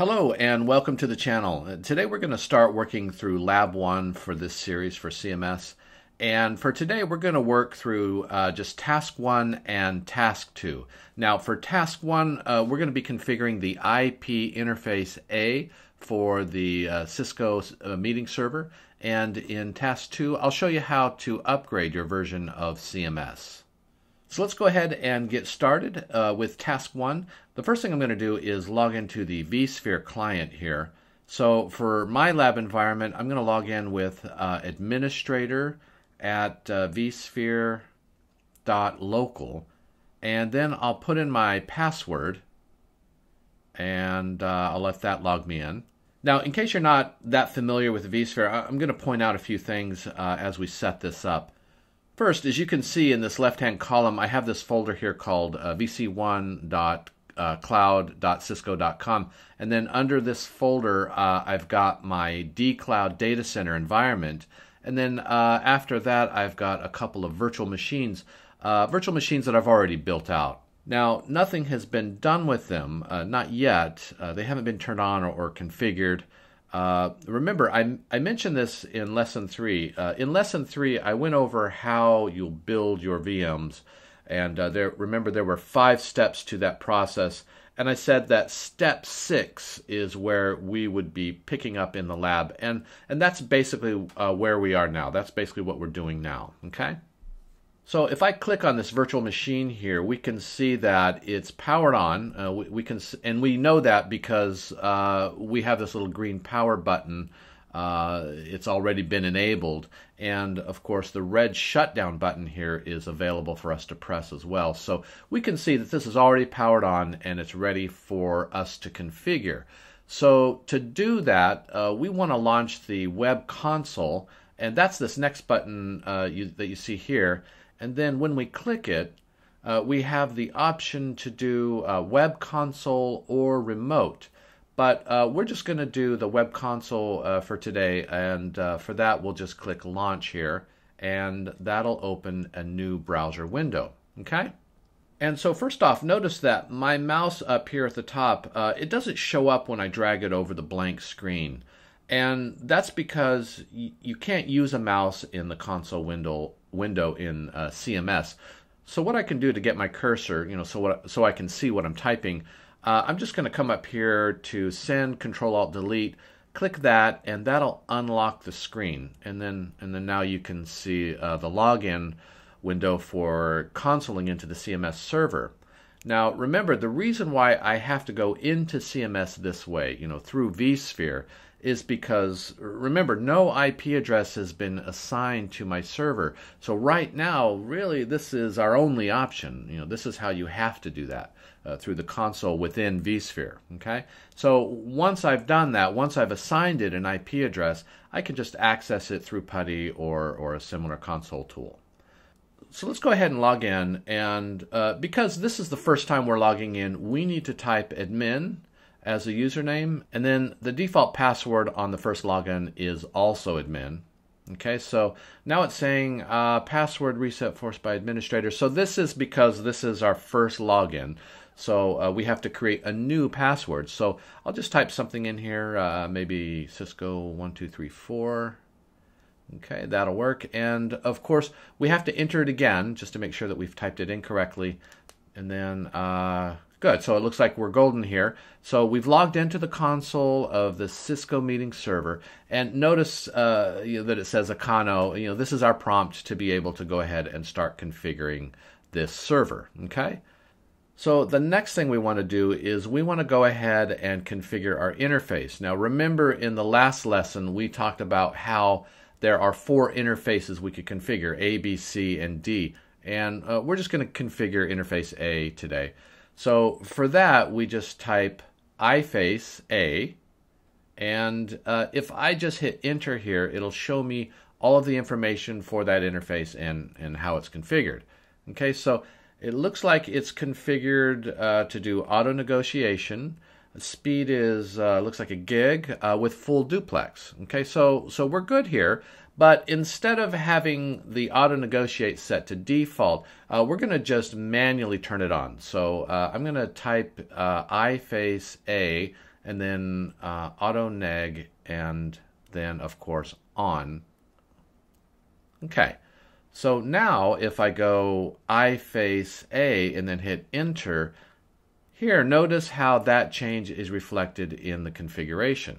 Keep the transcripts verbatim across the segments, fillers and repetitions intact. Hello and welcome to the channel. Today we're going to start working through Lab one for this series for C M S. And for today we're going to work through uh, just Task one and Task two. Now for Task one, uh, we're going to be configuring the I P interface A for the uh, Cisco uh, Meeting Server. And in Task two, I'll show you how to upgrade your version of C M S. So let's go ahead and get started uh, with Task one. The first thing I'm going to do is log into the vSphere client here. So for my lab environment, I'm going to log in with uh, administrator at uh, vSphere.local, and then I'll put in my password, and uh, I'll let that log me in. Now, in case you're not that familiar with vSphere, I'm going to point out a few things uh, as we set this up. First, as you can see in this left-hand column, I have this folder here called uh, v c one dot cloud dot cisco dot com, and then under this folder, uh, I've got my DCloud data center environment, and then uh, after that, I've got a couple of virtual machines, uh, virtual machines that I've already built out. Now, nothing has been done with them, uh, not yet. Uh, they haven't been turned on or, or configured. Uh, remember, I, I mentioned this in Lesson three. Uh, in Lesson three, I went over how you'll build your V Ms. And uh, there, remember, there were five steps to that process. And I said that step six is where we would be picking up in the lab. And, and that's basically uh, where we are now. That's basically what we're doing now, okay? So if I click on this virtual machine here, we can see that it's powered on. Uh, we, we can, and we know that because uh, we have this little green power button. Uh, it's already been enabled. And of course, the red shutdown button here is available for us to press as well. So we can see that this is already powered on and it's ready for us to configure. So to do that, uh, we want to launch the web console. And that's this next button uh, you, that you see here. And then when we click it, uh, we have the option to do uh, web console or remote. But uh, we're just going to do the web console uh, for today. And uh, for that, we'll just click launch here. And that'll open a new browser window. Okay? And so first off, notice that my mouse up here at the top, uh, it doesn't show up when I drag it over the blank screen. And that's because you can't use a mouse in the console window window in uh, C M S. So what I can do to get my cursor, you know, so what, so I can see what I'm typing, uh, I'm just going to come up here to Send, Control Alt Delete, click that, and that'll unlock the screen. And then and then now you can see uh, the login window for consoling into the C M S server. Now, remember, the reason why I have to go into C M S this way, you know, through vSphere, is because, remember, no I P address has been assigned to my server. So right now, really, this is our only option. You know, this is how you have to do that, uh, through the console within vSphere, okay? So once I've done that, once I've assigned it an I P address, I can just access it through PuTTY or, or a similar console tool. So let's go ahead and log in, and uh, because this is the first time we're logging in, we need to type admin as a username, and then the default password on the first login is also admin. Okay, so now it's saying uh, password reset forced by administrator. So this is because this is our first login, so uh, we have to create a new password. So I'll just type something in here, uh, maybe Cisco one two three four. Okay, that'll work. And of course, we have to enter it again just to make sure that we've typed it incorrectly. And then, uh, good. So it looks like we're golden here. So we've logged into the console of the Cisco Meeting Server. And notice uh, you know, that it says Acano. You know, this is our prompt to be able to go ahead and start configuring this server. Okay. So the next thing we want to do is we want to go ahead and configure our interface. Now, remember in the last lesson, we talked about how there are four interfaces we could configure, A, B, C, and D. And uh, we're just going to configure interface A today. So for that, we just type iface A. And uh, if I just hit enter here, it'll show me all of the information for that interface and, and how it's configured. Okay, so it looks like it's configured uh, to do auto negotiation. Speed is uh, looks like a gig uh, with full duplex. Okay, so so we're good here. But instead of having the auto negotiate set to default, uh, we're going to just manually turn it on. So uh, I'm going to type uh, iface A, and then uh, auto neg, and then of course on. Okay, so now if I go iface A and then hit enter, here notice how that change is reflected in the configuration.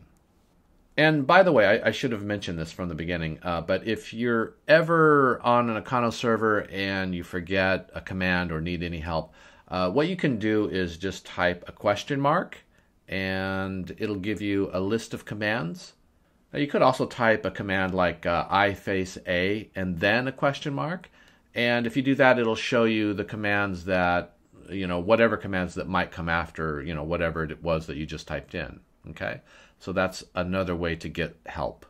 And by the way, I, I should have mentioned this from the beginning, uh, but if you're ever on an Acano server and you forget a command or need any help, uh, what you can do is just type a question mark and it'll give you a list of commands. Now you could also type a command like uh, iface A and then a question mark. And if you do that, it'll show you the commands that, you know, whatever commands that might come after, you know, whatever it was that you just typed in. Okay, so that's another way to get help.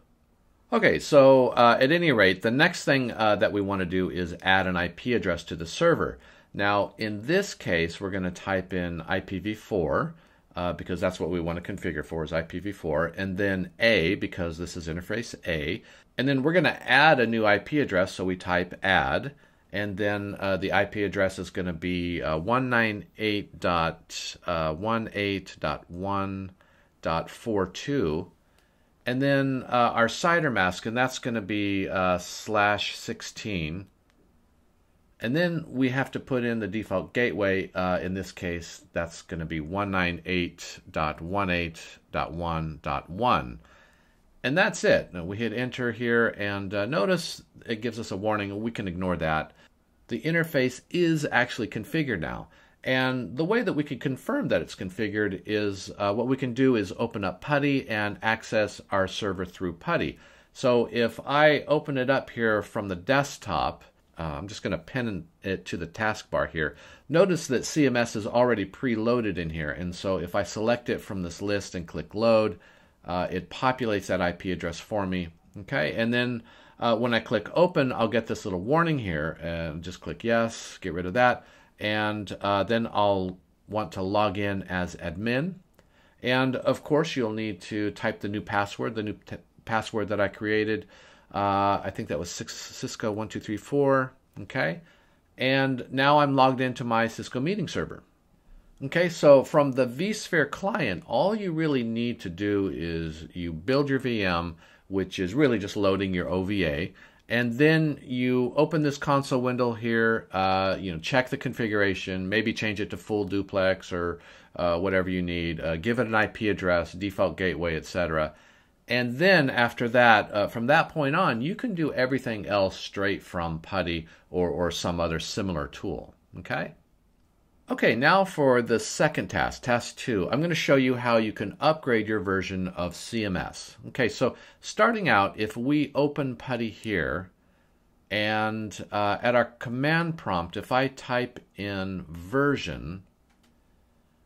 Okay, so uh, at any rate, the next thing uh, that we want to do is add an I P address to the server. Now, in this case, we're going to type in I P v four uh, because that's what we want to configure for is I P v four, and then A because this is interface A, and then we're going to add a new I P address. So we type add, and then uh, the I P address is going to be uh, one ninety-eight dot one eighteen dot one dot forty-two, and then uh, our C I D R mask, and that's going to be uh, slash sixteen, and then we have to put in the default gateway. Uh, in this case, that's going to be one ninety-eight dot one eighteen dot one dot one, and that's it. Now we hit enter here, and uh, notice it gives us a warning. We can ignore that. The interface is actually configured now. And the way that we can confirm that it's configured is uh, what we can do is open up PuTTY and access our server through PuTTY. So if I open it up here from the desktop, uh, I'm just going to pin it to the taskbar here. Notice that C M S is already preloaded in here. And so if I select it from this list and click load, uh, it populates that I P address for me. Okay, and then uh, when I click open, I'll get this little warning here. Uh, just click yes, get rid of that. And uh, then I'll want to log in as admin. And of course, you'll need to type the new password, the new password that I created. Uh, I think that was Cisco one two three four, okay? And now I'm logged into my Cisco Meeting Server. Okay, so from the vSphere client, all you really need to do is you build your V M, which is really just loading your O V A. And then you open this console window here, uh, you know, check the configuration, maybe change it to full duplex or uh, whatever you need, uh, give it an I P address, default gateway, et cetera. And then after that, uh, from that point on, you can do everything else straight from PuTTY or, or some other similar tool, okay? Okay, now for the second task, task two, I'm going to show you how you can upgrade your version of C M S. Okay, so starting out, if we open PuTTY here, and uh, at our command prompt, if I type in version,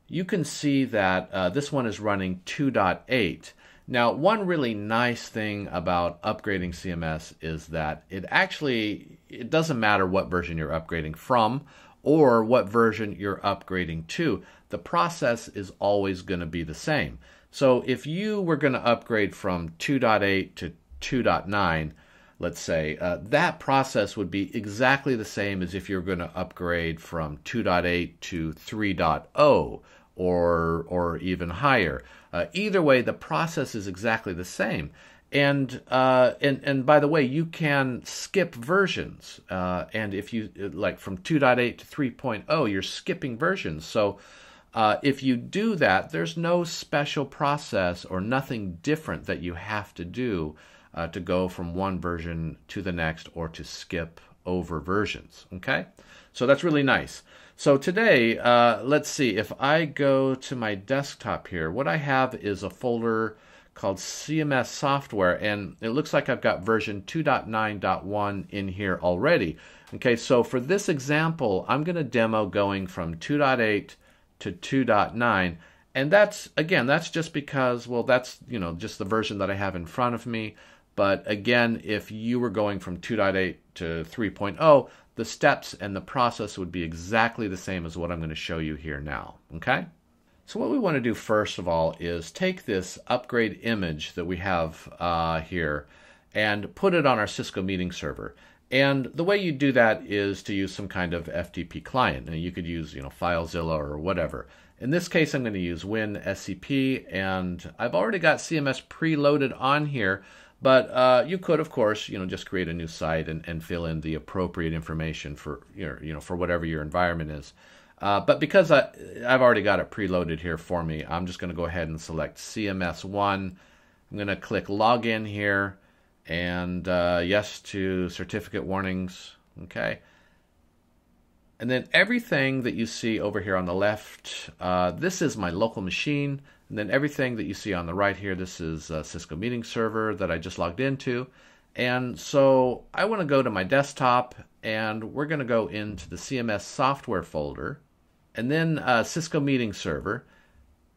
you can see that uh, this one is running two point eight. Now, one really nice thing about upgrading C M S is that it actually, it doesn't matter what version you're upgrading from, or what version you're upgrading to, the process is always going to be the same. So if you were going to upgrade from two point eight to two point nine, let's say, uh, that process would be exactly the same as if you're going to upgrade from two point eight to three point oh or, or even higher. Uh, either way, the process is exactly the same. And, uh, and and by the way, you can skip versions. Uh, and if you, like from two point eight to three point oh, you're skipping versions. So uh, if you do that, there's no special process or nothing different that you have to do uh, to go from one version to the next or to skip over versions, okay? So that's really nice. So today, uh, let's see, if I go to my desktop here, what I have is a folder called C M S software, and it looks like I've got version two point nine point one in here already. Okay, so for this example, I'm going to demo going from two point eight to two point nine, and that's, again, that's just because, well, that's, you know, just the version that I have in front of me. But again, if you were going from two point eight to three point oh, the steps and the process would be exactly the same as what I'm going to show you here now, okay? So what we want to do first of all is take this upgrade image that we have uh, here and put it on our Cisco Meeting Server. And the way you do that is to use some kind of F T P client. And you could use, you know, FileZilla or whatever. In this case, I'm going to use WinSCP, and I've already got C M S preloaded on here, but uh, you could, of course, you know, just create a new site and, and fill in the appropriate information for your, you know, for whatever your environment is. Uh, but because I, I've already got it preloaded here for me, I'm just going to go ahead and select C M S one. I'm going to click Login here, and uh, yes to certificate warnings. Okay. And then everything that you see over here on the left, uh, this is my local machine. And then everything that you see on the right here, this is a Cisco Meeting Server that I just logged into. And so I want to go to my desktop, and we're going to go into the C M S software folder, and then uh, Cisco Meeting Server.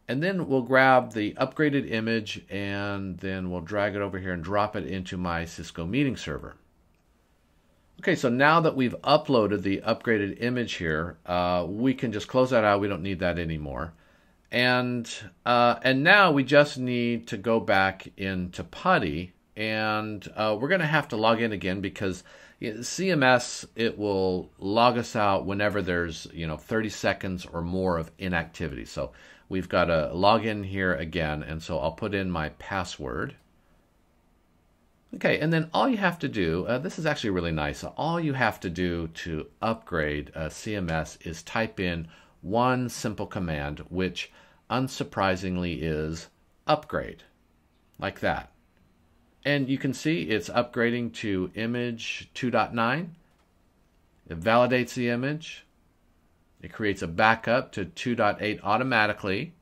And then we'll grab the upgraded image, and then we'll drag it over here and drop it into my Cisco Meeting Server. Okay, so now that we've uploaded the upgraded image here, uh, we can just close that out. We don't need that anymore. And, uh, and now we just need to go back into PuTTY, and uh, we're going to have to log in again because C M S, it will log us out whenever there's, you know, thirty seconds or more of inactivity. So we've got to log in here again, and so I'll put in my password. Okay, and then all you have to do, uh, this is actually really nice, all you have to do to upgrade uh, C M S is type in one simple command, which unsurprisingly is upgrade, like that. And you can see it's upgrading to image two point nine. It validates the image. It creates a backup to two point eight automatically.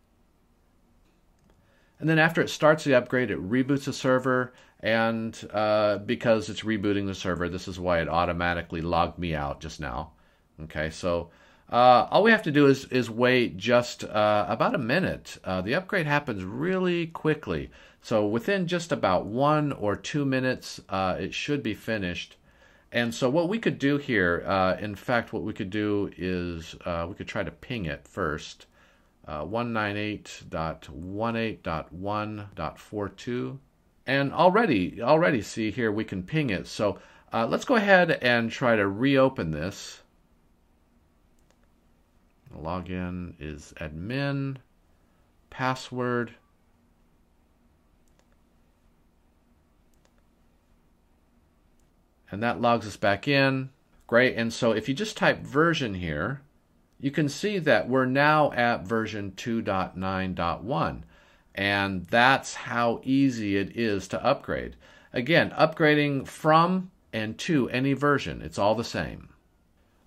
And then after it starts the upgrade, it reboots the server, and uh, because it's rebooting the server, this is why it automatically logged me out just now. Okay, so uh, all we have to do is, is wait just uh, about a minute. Uh, the upgrade happens really quickly. So within just about one or two minutes, uh, it should be finished. And so what we could do here, uh, in fact, what we could do is uh, we could try to ping it first. Uh, one ninety-eight dot eighteen dot one dot forty-two, and already already see here we can ping it. So uh, let's go ahead and try to reopen this. Login is admin, password, and that logs us back in. Great. And so if you just type version here, you can see that we're now at version two point nine point one, and that's how easy it is to upgrade. Again, upgrading from and to any version, it's all the same.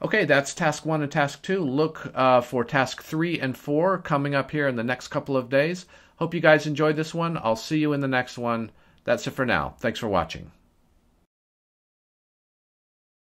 Okay, that's task one and task two. Look uh, for task three and four coming up here in the next couple of days. Hope you guys enjoyed this one. I'll see you in the next one. That's it for now. Thanks for watching.